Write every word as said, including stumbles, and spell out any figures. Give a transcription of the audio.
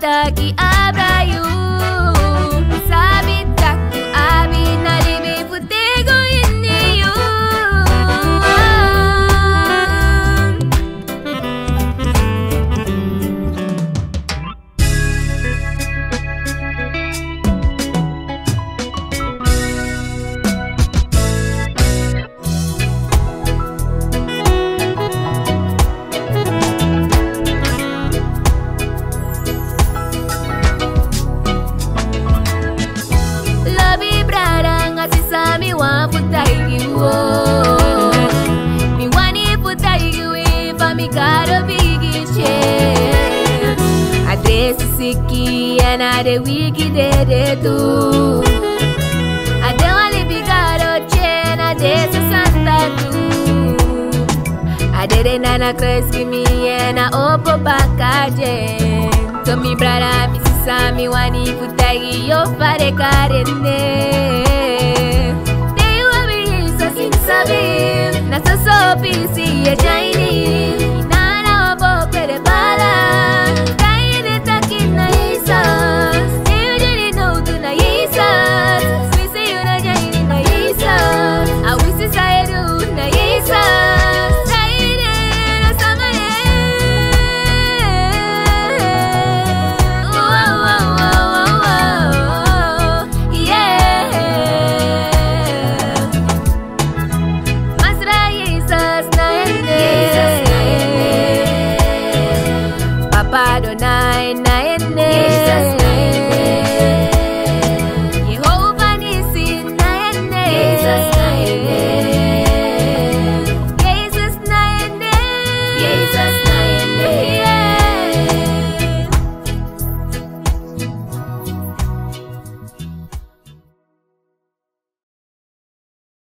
Taki abrayu sabit aku abi nalimi putego ini you. And I de wiki de de do I don't want to be got a chain I did to Santa do I didn't and I crazy give me and I open back again to me brother me sami wani putagi yo pare karene they want me so sin sabi na so so busy a Chinese